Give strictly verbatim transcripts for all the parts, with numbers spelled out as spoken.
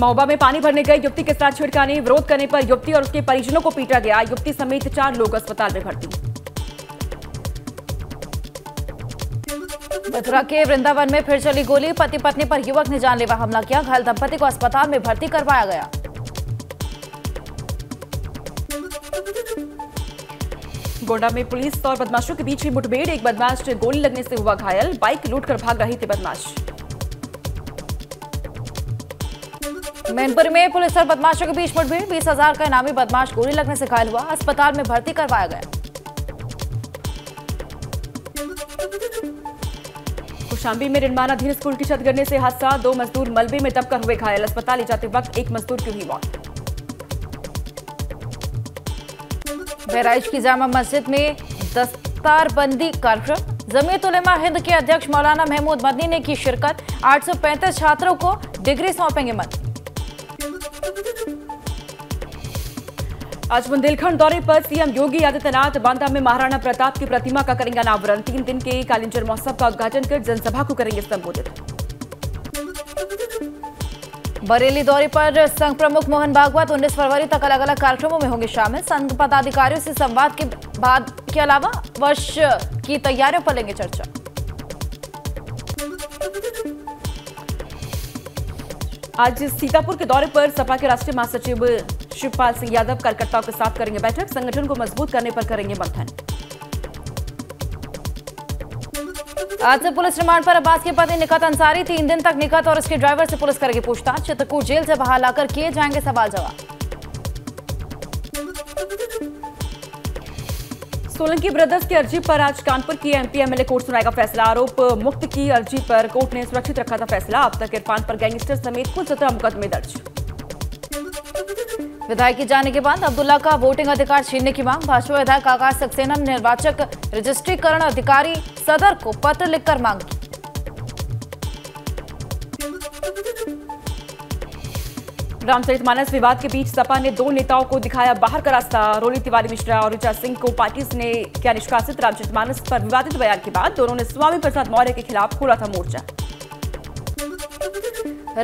महोबा में पानी भरने गए युवती के साथ छिड़कानी, विरोध करने पर युवती और उसके परिजनों को पीटा गया। युवती समेत चार लोग अस्पताल में भर्ती। मथुरा के वृंदावन में फिर चली गोली, पति पत्नी पर युवक ने जानलेवा हमला किया। घायल दंपति को अस्पताल में भर्ती करवाया गया। गोंडा में पुलिस और बदमाशों के बीच हुई मुठभेड़, एक बदमाश से गोली लगने से हुआ घायल। बाइक लूटकर भाग रहे थे बदमाश। मैनपुर में पुलिस और बदमाशों के बीच मुठभेड़, बीस हजार का इनामी बदमाश गोली लगने से घायल हुआ, अस्पताल में भर्ती करवाया गया। खुशाम्बी में निर्माणाधीन स्कूल की छत गिरने से हादसा, दो मजदूर मलबे में दबकर हुए घायल। अस्पताल ले जाते वक्त एक मजदूर की हुई मौत। बहराइच की जामा मस्जिद में दस्तारबंदी कार्यक्रम, जमीत उलमा हिंद के अध्यक्ष मौलाना महमूद मदनी ने की शिरकत। आठ सौ पैंतीस छात्रों को डिग्री सौंपेंगे मदनी। आज बुंदेलखंड दौरे पर सीएम योगी आदित्यनाथ बांदा में महाराणा प्रताप की प्रतिमा का करेंगे अनावरण। तीन दिन के कालींजर महोत्सव का उद्घाटन कर जनसभा को करेंगे संबोधित। बरेली दौरे पर संघ प्रमुख मोहन भागवत उन्नीस फरवरी तक अलग अलग कार्यक्रमों में होंगे शामिल। संघ पदाधिकारियों से संवाद के बाद के अलावा वर्ष की तैयारियों पर लेंगे चर्चा। आज सीतापुर के दौरे पर सपा के राष्ट्रीय महासचिव शिवपाल सिंह यादव कार्यकर्ताओं के साथ करेंगे बैठक। संगठन को मजबूत करने पर करेंगे मंथन। आज से पुलिस रिमांड पर अब्बास के पति निकत अंसारी, तीन दिन तक निकत और उसके ड्राइवर से पुलिस करेगी पूछताछ। चित्रकूट जेल से बाहर लाकर किए जाएंगे सवाल जवाब। सोलंकी ब्रदर्स की अर्जी पर आज कानपुर की एमपी एमएलए कोर्ट सुनाएगा फैसला। आरोप मुक्त की अर्जी पर कोर्ट ने सुरक्षित रखा था फैसला। अब तक इरफान पर गैंगस्टर समेत कुल सत्रह मुकदमे दर्ज। विधायक की जाने के बाद अब्दुल्ला का वोटिंग अधिकार छीनने की मांग। भाजपा विधायक आकाश सक्सेना ने निर्वाचक रजिस्ट्रीकरण अधिकारी सदर को पत्र लिखकर मांग की। रामचरित मानस विवाद के बीच सपा ने दो नेताओं को दिखाया बाहर का रास्ता। रोली तिवारी मिश्रा और ऋचा सिंह को पार्टी ने किया निष्कासित। रामचरित मानस पर विवादित बयान के बाद दोनों ने स्वामी प्रसाद मौर्य के खिलाफ खोला था मोर्चा।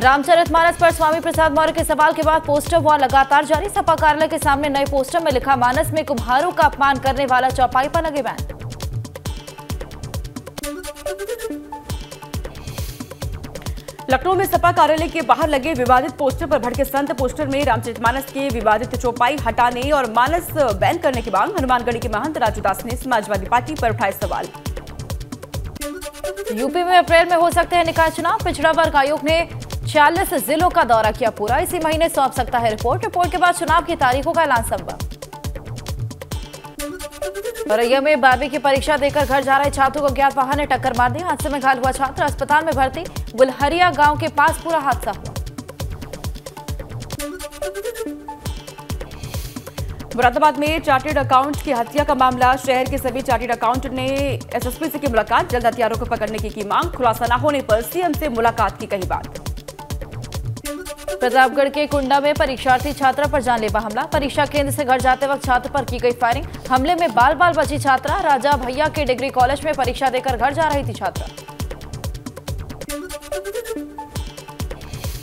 रामचरित मानस पर स्वामी प्रसाद मौर्य के सवाल के बाद पोस्टर वॉर लगातार जारी। सपा कार्यालय के सामने नए पोस्टर में लिखा, मानस में कुम्हारों का अपमान करने वाला चौपाई पर लगे बैन। लखनऊ में सपा कार्यालय के बाहर लगे विवादित पोस्टर पर भड़के संत। पोस्टर में रामचरित मानस के विवादित चौपाई हटाने और मानस बैन करने की मांग। हनुमानगढ़ी के महंत राजू दास ने समाजवादी पार्टी पर उठाए सवाल। यूपी में अप्रैल में हो सकते हैं निकाय चुनाव। पिछड़ा वर्ग आयोग ने छियालीस जिलों का दौरा किया पूरा। इसी महीने सौंप सकता है रिपोर्ट। रिपोर्ट के बाद चुनाव की तारीखों का ऐलान संभव। औरैया में बारहवीं की परीक्षा देकर घर जा रहे छात्र को अज्ञात वाहन ने टक्कर मार दी। हादसे में घायल हुआ छात्र, अस्पताल में भर्ती। बुलहरिया गांव के पास पूरा हादसा हुआ। मुरादाबाद में चार्टेड अकाउंट की हत्या का मामला। शहर के सभी चार्टेड अकाउंट ने एसएसपी से की मुलाकात। जल्द हत्यारों को पकड़ने की, की मांग। खुलासा न होने पर सीएम से मुलाकात की कही बात। प्रतापगढ़ के कुंडा में परीक्षार्थी छात्रा पर जानलेवा हमला। परीक्षा केंद्र से घर जाते वक्त छात्र पर की गई फायरिंग। हमले में बाल बाल बची छात्रा। राजा भैया के डिग्री कॉलेज में परीक्षा देकर घर जा रही थी छात्रा।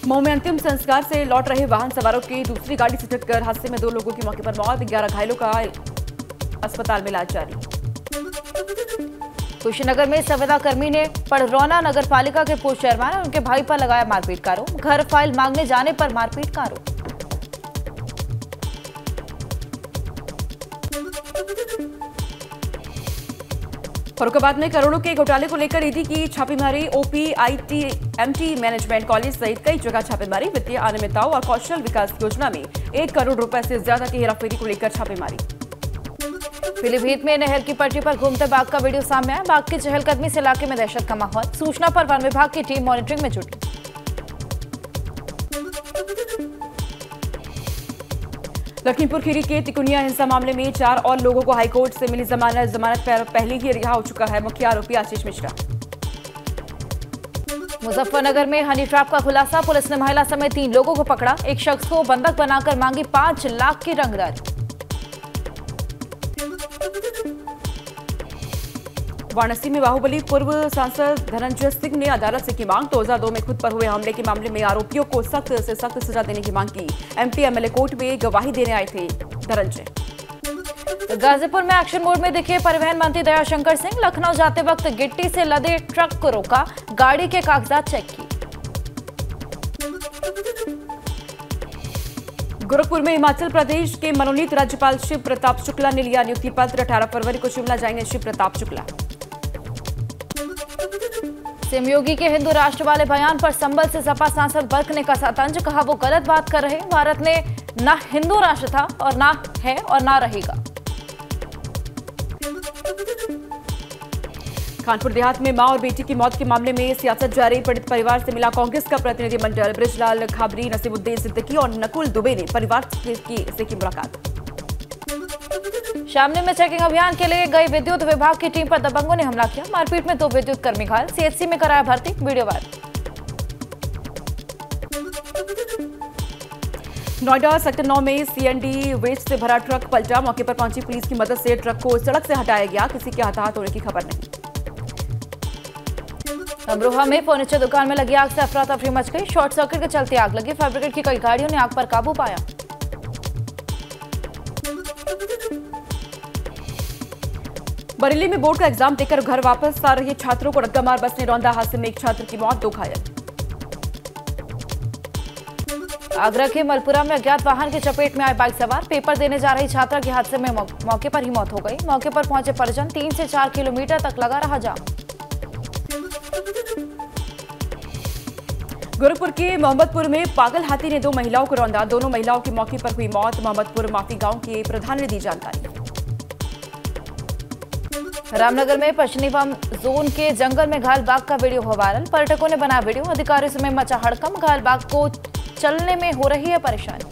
मऊ में अंतिम संस्कार से लौट रहे वाहन सवारों की दूसरी गाड़ी से टक्कर। हादसे में दो लोगों की मौके पर मौत, ग्यारह घायलों का अस्पताल में इलाज जारी। कुशीनगर में संविदा कर्मी ने पड़रौना नगर पालिका के पूर्व चेयरमैन और उनके भाई पर लगाया मारपीट का आरोप। घर फाइल मांगने जाने पर मारपीट का आरोप। फरुखाबाद में करोड़ों के घोटाले को लेकर ईडी की छापेमारी। O P I T M T management college सहित कई जगह छापेमारी। वित्तीय अनियमितताओं और कौशल विकास योजना में एक करोड़ रुपए से ज्यादा की हेराफेरी को लेकर छापेमारी। पीलीभीत में नहर की पटरी पर घूमते बाघ का वीडियो सामने आया। बाघ की चहलकदमी से इलाके में दहशत का माहौल। सूचना पर वन विभाग की टीम मॉनिटरिंग में जुटी। लखीमपुर खीरी के तिकुनिया हिंसा मामले में चार और लोगों को हाईकोर्ट से मिली जमानत। जमानत पर पहले ही रिहा हो चुका है मुख्य आरोपी आशीष मिश्रा। मुजफ्फरनगर में हनी ट्रैप का खुलासा। पुलिस ने महिला समेत तीन लोगों को पकड़ा। एक शख्स को बंधक बनाकर मांगी पांच लाख की रंगदारी। वाराणसी में बाहुबली पूर्व सांसद धनंजय सिंह ने अदालत से की मांग। दो हज़ार दो में खुद पर हुए हमले के मामले में आरोपियों को सख्त से सख्त सजा देने की मांग की। एमपी एमएलए कोर्ट में गवाही देने आए थे धनंजय। गाजीपुर में एक्शन मोड में दिखे परिवहन मंत्री दयाशंकर सिंह। लखनऊ जाते वक्त गिट्टी से लदे ट्रक को रोका, गाड़ी के कागजात चेक किए। गोरखपुर में हिमाचल प्रदेश के मनोनीत राज्यपाल शिव प्रताप शुक्ला ने लिया नियुक्ति पत्र। अठारह फरवरी को शिमला जाएंगे शिव प्रताप शुक्ला। सीएम योगी के हिंदू राष्ट्र वाले बयान पर संबल से सपा सांसद बर्क ने कसा तंज। कहा वो गलत बात कर रहे। भारत ने ना हिंदू राष्ट्र था और ना है और ना रहेगा। कानपुर देहात में मां और बेटी की मौत के मामले में सियासत जारी। पीड़ित परिवार से मिला कांग्रेस का प्रतिनिधिमंडल। बृजलाल खाबरी, नसीमुद्दीन सिद्दिकी और नकुल दुबे ने परिवार से की मुलाकात। शामली में चेकिंग अभियान के लिए गई विद्युत विभाग की टीम पर दबंगों ने हमला किया। मारपीट में दो विद्युत कर्मी घायल। सीएचसी में कराया भर्ती। Video viral. नोएडा सेक्टर नौ में सीएनडी वेस्ट से भरा ट्रक पलटा। मौके पर पहुंची पुलिस की मदद से ट्रक को सड़क से हटाया गया। किसी के हताहत होने की खबर नहीं। अमरोहा में फर्नीचर दुकान में लगी आग से अफरा तफरी मच गई। शॉर्ट सर्किट के चलते आग लगी। फायर ब्रिगेड की कई गाड़ियों ने आग पर काबू पाया। बरेली में बोर्ड का एग्जाम देकर घर वापस आ रहे छात्रों को रद्दा मार बस ने रौंदा। हादसे में एक छात्र की मौत, दो घायल। आगरा के मलपुरा में अज्ञात वाहन की चपेट में आए बाइक सवार। पेपर देने जा रही छात्रा की हादसे में मौके पर ही मौत हो गई। मौके पर पहुंचे परिजन। तीन से चार किलोमीटर तक लगा रहा जाम। गोरखपुर के मोहम्मदपुर में पागल हाथी ने दो महिलाओं को रौंदा। दोनों महिलाओं की मौके पर हुई मौत। मोहम्मदपुर माफी गांव के प्रधान ने दी जानकारी। रामनगर में पश्चिमी वाम जोन के जंगल में घायल बाघ का वीडियो हुआ वायरल। पर्यटकों ने बनाया वीडियो। अधिकारियों से मचा हड़कंप। घायल बाघ को चलने में हो रही है परेशानी।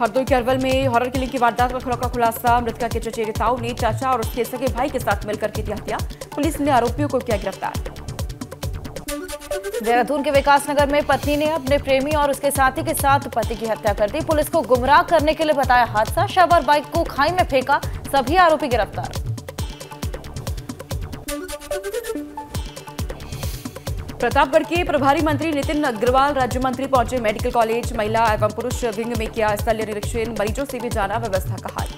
हरदोई के अरवल में हॉरर किलिंग की वारदात का खुलासा। मृतका के चचेरे ताऊ ने चाचा और उसके सगे भाई के साथ मिलकर की थी हत्या। पुलिस ने आरोपियों को किया गिरफ्तार। देहरादून के विकासनगर में पत्नी ने अपने प्रेमी और उसके साथी के साथ पति की हत्या कर दी। पुलिस को गुमराह करने के लिए बताया हादसा। शव और बाइक को खाई में फेंका। सभी आरोपी गिरफ्तार। प्रतापगढ़ के प्रभारी मंत्री नितिन अग्रवाल राज्य मंत्री पहुंचे मेडिकल कॉलेज। महिला एवं पुरुष विंग में किया स्थलीय निरीक्षण। मरीजों से भी जाना व्यवस्था का हाल।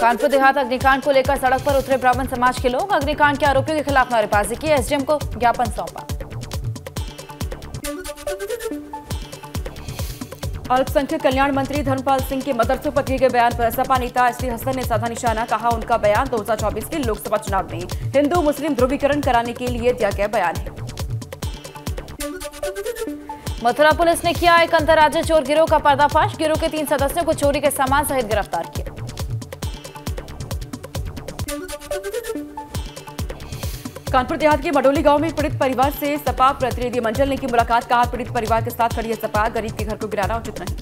कानपुर देहात अग्निकांड को लेकर सड़क पर उतरे ब्राह्मण समाज के लोग। अग्निकांड के आरोपियों के खिलाफ नारेबाजी की। एसडीएम को ज्ञापन सौंपा। अल्पसंख्यक कल्याण मंत्री धर्मपाल सिंह के मदरसों पर दिए गए बयान पर सपा नेता एसटी हसन ने साधा निशाना। कहा उनका बयान दो हज़ार चौबीस के लोकसभा चुनाव में हिंदू मुस्लिम ध्रुवीकरण कराने के लिए दिया गया बयान है। मथुरा पुलिस ने किया एक अंतर्राज्यीय चोर गिरोह का पर्दाफाश। गिरोह के तीन सदस्यों को चोरी के सामान सहित गिरफ्तार किया। कानपुर देहात के मडोली गांव में पीड़ित परिवार से सपा प्रतिनिधिमंडल ने की मुलाकात। कहा पीड़ित परिवार के साथ खड़ी है सपा। गरीब के घर को गिराना उचित नहीं।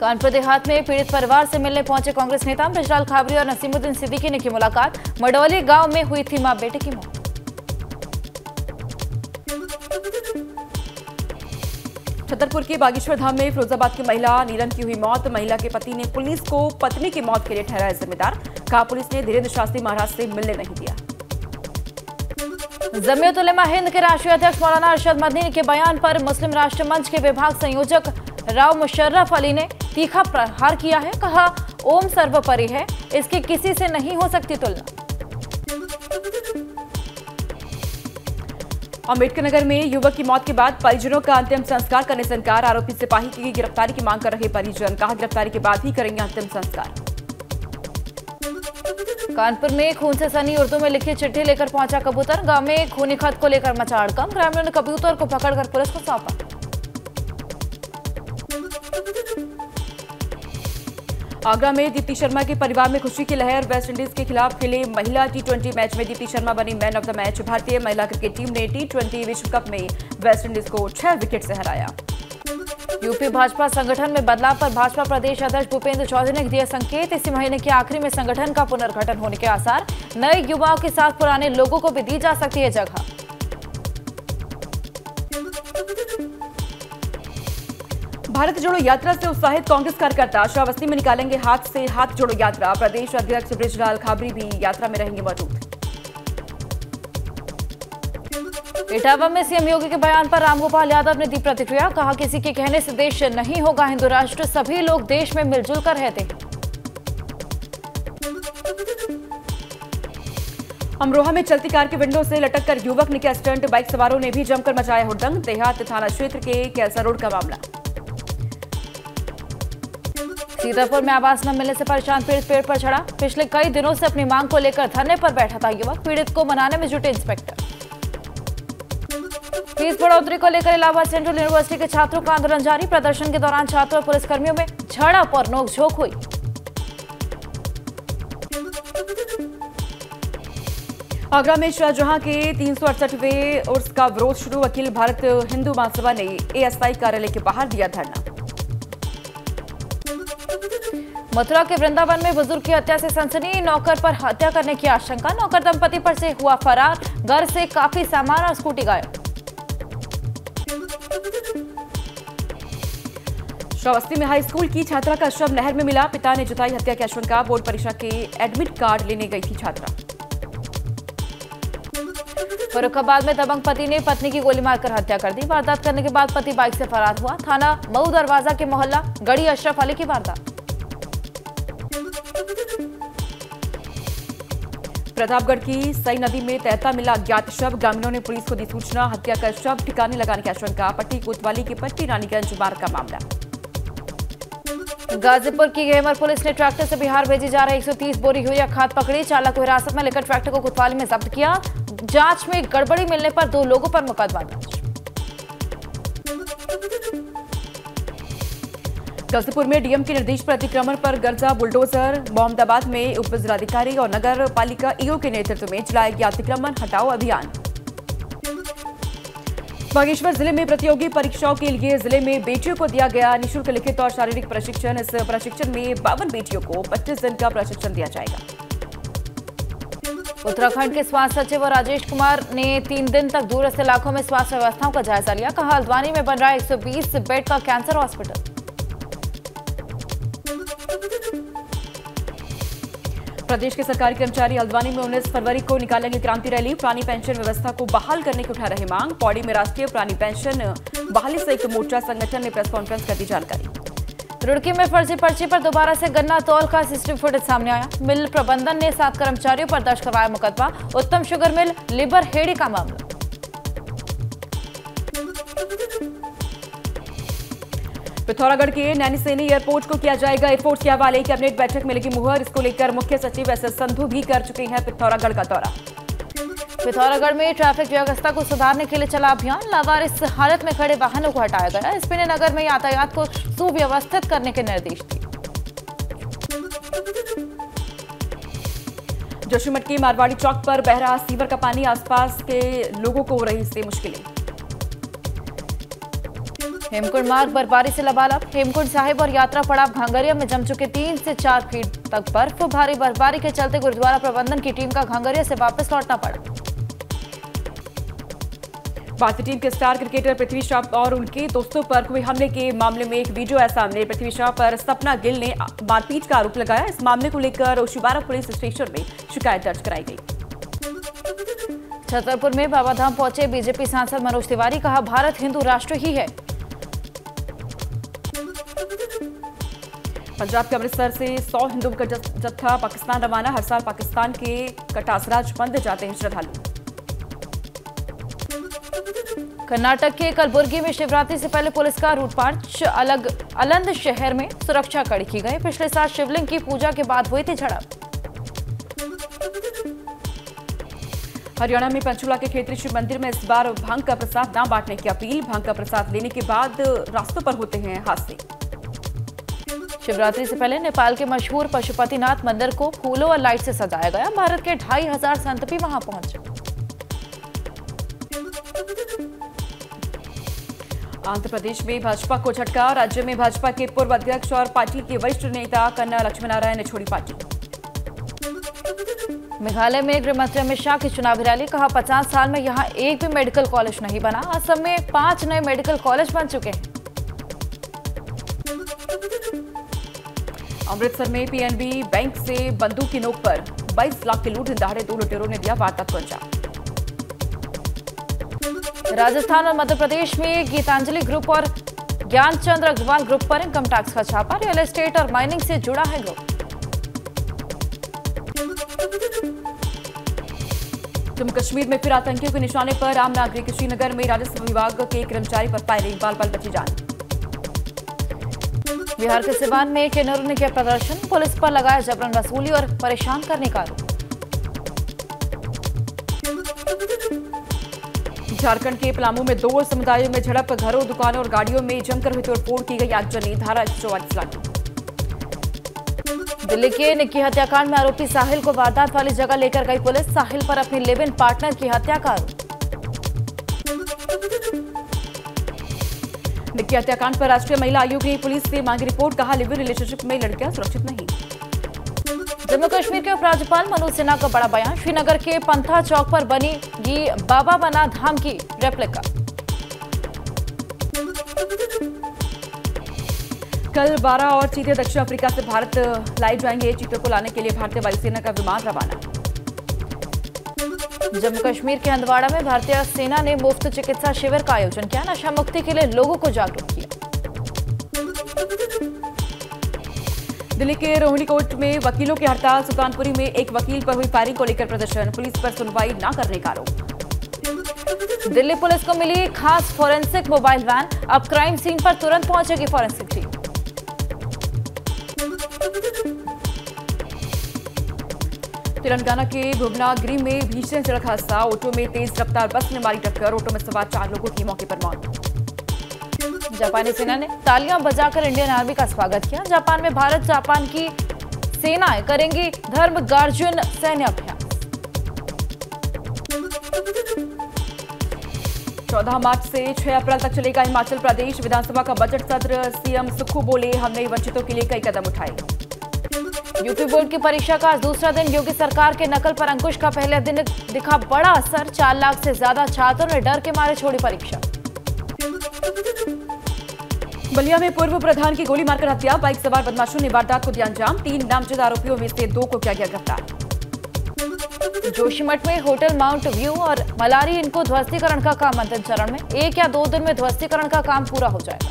कानपुर देहात में पीड़ित परिवार से मिलने पहुंचे कांग्रेस नेता बृजलाल खाबरी और नसीमुद्दीन सिद्दिकी ने की मुलाकात। मडोली गांव में हुई थी मां बेटे की मौत। छतरपुर के बागेश्वर धाम में फिरोजाबाद की महिला नीलम की हुई मौत। महिला के पति ने पुलिस को पत्नी की मौत के लिए ठहराया जिम्मेदार। कहा पुलिस ने धीरेन्द्र शास्त्री महाराज से मिलने नहीं दिया। जमीत उलमा हिंद के राष्ट्रीय अध्यक्ष मौलाना अरशद मदनी के बयान पर मुस्लिम राष्ट्र मंच के विभाग संयोजक राव मुशर्रफ अली ने तीखा प्रहार किया है। कहा ओम सर्वोपरि है, इसकी किसी से नहीं हो सकती तुलना। अम्बेडकर नगर में युवक की मौत के बाद परिजनों का अंतिम संस्कार करने से इनकार। आरोपी सिपाही की गिरफ्तारी की मांग कर रहे परिजन। कहा गिरफ्तारी के बाद ही करेंगे अंतिम संस्कार। कानपुर में खून से सनी उर्दू में लिखी चिट्ठी लेकर पहुंचा कबूतर। गांव में खूनी खत को लेकर मचा हड़कंप। ग्रामीणों ने कबूतर को पकड़कर पुलिस को सौंपा। आगरा में दीप्ति शर्मा के परिवार में खुशी की लहर। वेस्ट इंडीज के खिलाफ खेले महिला टी ट्वेंटी मैच में दीप्ति शर्मा बनी मैन ऑफ द मैच। भारतीय महिला क्रिकेट टीम ने टी ट्वेंटी विश्व कप में वेस्ट इंडीज को छह विकेट से हराया। यूपी भाजपा संगठन में बदलाव पर भाजपा प्रदेश अध्यक्ष भूपेंद्र चौधरी ने दिया संकेत। इसी महीने के आखिरी में संगठन का पुनर्गठन होने के आसार। नए युवाओं के साथ पुराने लोगों को भी दी जा सकती है जगह। भारत जोड़ो यात्रा से उत्साहित कांग्रेस कार्यकर्ता श्रावस्ती में निकालेंगे हाथ से हाथ जोड़ो यात्रा। प्रदेश अध्यक्ष बृजलाल खाबरी भी यात्रा में रहेंगे मौजूद। इटावा में सीएम योगी के बयान पर रामगोपाल यादव ने दी प्रतिक्रिया, कहा किसी के कहने से देश नहीं होगा हिंदू राष्ट्र, सभी लोग देश में मिलजुल कर रहते हैं। अमरोहा में चलती कार के विंडो से लटककर युवक ने किया स्टंट, बाइक सवारों ने भी जमकर मचाया हुड़दंग। देहात थाना क्षेत्र के कैसा रोड का मामला। सीतापुर में आवास न मिलने से परेशान पीड़ित पेड़ पर चढ़ा, पिछले कई दिनों से अपनी मांग को लेकर धरने पर बैठा था युवक, पीड़ित को मनाने में जुटे इंस्पेक्टर। फीस बढ़ोतरी को लेकर इलाहाबाद सेंट्रल यूनिवर्सिटी के छात्रों का आंदोलन जारी, प्रदर्शन के दौरान छात्रों और पुलिसकर्मियों में झड़प और नोकझोंक हुई। आगरा में शाहजहां के तीन सौ अड़सठवें उर्स का विरोध शुरू, अखिल भारत हिंदू महासभा ने एएसआई कार्यालय के बाहर दिया धरना। मथुरा के वृंदावन में बुजुर्ग की हत्या से सनसनी, नौकर पर हत्या करने की आशंका, नौकर दंपति पर से हुआ फरार, घर से काफी सामान और स्कूटी गायब। श्रावस्ती में हाई स्कूल की छात्रा का शव नहर में मिला, पिता ने जताई हत्या की आशंका, बोर्ड परीक्षा के एडमिट कार्ड लेने गई थी छात्रा। फरुखाबाद में दबंग पति ने पत्नी की गोली मारकर हत्या कर दी, वारदात करने के बाद पति बाइक से फरार हुआ। थाना मऊ दरवाजा के मोहल्ला गढ़ी अशरफ अली की वारदात। प्रतापगढ़ की सई नदी में तैरता मिला अज्ञात शव, ग्रामीणों ने पुलिस को दी सूचना, हत्या का शव ठिकाने लगाने की आशंका। पट्टी कोतवाली के पट्टी रानीगंज मार्ग का मामला। गाजीपुर की गेमर पुलिस ने ट्रैक्टर से बिहार भेजी जा रही एक सौ तीस बोरी हुई खाद पकड़ी, चालक को हिरासत में लेकर ट्रैक्टर को कोतवाली में जब्त किया, जांच में गड़बड़ी मिलने पर दो लोगों पर मुकदमा दर्ज। गाजीपुर में डीएम के निर्देश पर अतिक्रमण पर गर्जा बुलडोजर, मोहम्मदाबाद में उप जिलाधिकारी और नगर पालिका ईओ के नेतृत्व में चलाया गया अतिक्रमण हटाओ अभियान। बागेश्वर जिले में प्रतियोगी परीक्षाओं के लिए जिले में बेटियों को दिया गया निःशुल्क लिखित और शारीरिक प्रशिक्षण, इस प्रशिक्षण में बावन बेटियों को पच्चीस दिन का प्रशिक्षण दिया जाएगा। उत्तराखंड के स्वास्थ्य सचिव राजेश कुमार ने तीन दिन तक दूरस्थ इलाकों में स्वास्थ्य व्यवस्थाओं का जायजा लिया, कहा हल्द्वानी में बन रहा है एक सौ बीस बेड का कैंसर हॉस्पिटल। प्रदेश के सरकारी कर्मचारी हल्द्वानी में उन्नीस फरवरी को निकालेंगे क्रांति रैली, पुरानी पेंशन व्यवस्था को बहाल करने की उठा रहे मांग। पौड़ी में राष्ट्रीय पुरानी पेंशन बहाली संयुक्त मोर्चा संगठन ने प्रेस कॉन्फ्रेंस कर दी जानकारी। रुड़की में फर्जी पर्ची पर दोबारा से गन्ना तौल का सीसीटीवी फुटेज सामने आया, मिल प्रबंधन ने सात कर्मचारियों पर दर्ज करवाया मुकदमा। उत्तम शुगर मिल लिबर हेडी का मामला। पिथौरागढ़ के नैनीसैनी एयरपोर्ट को किया जाएगा एयरपोर्ट के हवाले, कैबिनेट बैठक में लगी मुहर, इसको लेकर मुख्य सचिव एस एस संधू भी कर चुके हैं पिथौरागढ़ का दौरा। पिथौरागढ़ में ट्रैफिक व्यवस्था को सुधारने के लिए चला अभियान, लावारिस हालत में खड़े वाहनों को हटाया गया, एसपी ने नगर में यातायात को सुव्यवस्थित करने के निर्देश दिए। जोशीमठ के मारवाड़ी चौक पर बह रहा सीवर का पानी, आसपास के लोगों को हो रही इससे मुश्किलें। हेमकुंड मार्ग बर्फबारी से लबालब, हेमकुंड साहिब और यात्रा पड़ाव घांगरिया में जम चुके तीन से चार फीट तक बर्फ, भारी बर्फबारी के चलते गुरुद्वारा प्रबंधन की टीम का घांगरिया से वापस लौटना पड़ा। भारतीय टीम के स्टार क्रिकेटर पृथ्वी शॉ और उनके दोस्तों पर हुए हमले के मामले में एक वीडियो आया सामने, पृथ्वी शॉ पर सपना गिल ने मारपीट का आरोप लगाया। इस मामले को लेकर ओशीबारा पुलिस स्टेशन में शिकायत दर्ज कराई गई। छतरपुर में बाबाधाम पहुंचे बीजेपी सांसद मनोज तिवारी, कहा भारत हिंदू राष्ट्र ही है। पंजाब के अमृतसर से सौ हिंदू का जत्था पाकिस्तान रवाना, हर साल पाकिस्तान के कटासराज बंद जाते हैं श्रद्धालु। कर्नाटक के कलबुर्गी में शिवरात्रि से पहले पुलिस का रूट मार्च, अलग अलंद शहर में सुरक्षा कड़ी की गई, पिछले साल शिवलिंग की पूजा के बाद हुई थी झड़प। हरियाणा में पंचकूला के क्षेत्रीय शिव मंदिर में इस बार भांग का प्रसाद न बांटने की अपील, भांग का प्रसाद लेने के बाद रास्तों पर होते हैं हादसे। शिवरात्रि से पहले नेपाल के मशहूर पशुपतिनाथ मंदिर को फूलों और लाइट से सजाया गया, भारत के ढाई हजार संत भी वहां पहुंचे। आंध्र प्रदेश में भाजपा को झटका, राज्य में भाजपा के पूर्व अध्यक्ष और पार्टी के वरिष्ठ नेता कन्ना लक्ष्मीनारायण ने छोड़ी पार्टी। मेघालय में गृहमंत्री अमित शाह की चुनावी रैली, कहा पचास साल में यहां एक भी मेडिकल कॉलेज नहीं बना, असम में पांच नए मेडिकल कॉलेज बन चुके हैं। अमृतसर में पीएनबी बैंक से बंदूक की नोक पर बाईस लाख की लूट धंधाड़े दो लुटेरों ने दिया वारदात को अंजाम। राजस्थान और मध्य प्रदेश में गीतांजलि ग्रुप और ज्ञानचंद्र अग्रवाल ग्रुप पर इनकम टैक्स का छापा, रियल एस्टेट और माइनिंग से जुड़ा है ग्रुप। जम्मू कश्मीर में फिर आतंकियों के निशाने पर, आम नागरिक श्रीनगर में राजस्व विभाग के कर्मचारी पर फायरिंग, बाल बाल बची जान। बिहार के सिवान में ट्रेनरों ने किया प्रदर्शन, पुलिस पर लगाया जबरन वसूली और परेशान करने का आरोप। झारखंड के पलामू में दो समुदायों में झड़प, घरों दुकानों और गाड़ियों में जमकर हुई तोड़फोड़ की गई आगजनी, धारा चौवालीस लागू। दिल्ली के निक्की हत्याकांड में आरोपी साहिल को वारदात वाली जगह लेकर गई पुलिस, साहिल पर अपने लिव-इन पार्टनर की हत्या का आरोप। निक्की हत्याकांड पर राष्ट्रीय महिला आयोग ने पुलिस से मांगी रिपोर्ट, कहा लिव-इन रिलेशनशिप में लड़कियां सुरक्षित नहीं। जम्मू कश्मीर के उपराज्यपाल मनोज सिन्हा का बड़ा बयान, श्रीनगर के पंथा चौक पर बनेगी बाबा बना धाम की रेप्लिका। कल बारह और चीते दक्षिण अफ्रीका से भारत लाए जाएंगे, चीतों को लाने के लिए भारतीय वायुसेना का विमान रवाना। जम्मू कश्मीर के हंदवाड़ा में भारतीय सेना ने मुफ्त चिकित्सा शिविर का आयोजन किया, नशा मुक्ति के लिए लोगों को जागरूक किया। दिल्ली के रोहिणीकोट में वकीलों की हड़ताल, सुल्तानपुरी में एक वकील पर हुई फायरिंग को लेकर प्रदर्शन, पुलिस पर सुनवाई न करने का आरोप। दिल्ली पुलिस को मिली खास फॉरेंसिक मोबाइल वैन, अब क्राइम सीन पर तुरंत पहुंचेगी फॉरेंसिक टीम। तेलंगाना के भुवनागिरी में भीषण सड़क हादसा, ऑटो में तेज रफ्तार बस ने मारी टक्कर, ऑटो में सवार चार लोगों की मौके पर मौत। जापानी सेना ने तालियां बजाकर इंडियन आर्मी का स्वागत किया, जापान में भारत जापान की सेनाएं करेंगी धर्म गार्जुन सैन्य अभ्यास। चौदह मार्च से छह अप्रैल तक चलेगा हिमाचल प्रदेश विधानसभा का बजट सत्र, सीएम सुक्खू बोले हमने वंचितों के लिए कई कदम उठाए। यूपी बोर्ड की परीक्षा का दूसरा दिन, योगी सरकार के नकल पर अंकुश का पहले दिन दिखा बड़ा असर, चार लाख से ज्यादा छात्रों ने डर के मारे छोड़ी परीक्षा। बलिया में पूर्व प्रधान की गोली मारकर हत्या, बाइक सवार बदमाशों ने वारदात को दिया अंजाम, तीन नामजद आरोपियों में से दो को किया गया गिरफ्तार। जोशीमठ में होटल माउंट व्यू और मलारी इनको ध्वस्तीकरण का काम अंतिम चरण में, एक या दो दिन में ध्वस्तीकरण का काम पूरा हो जाएगा।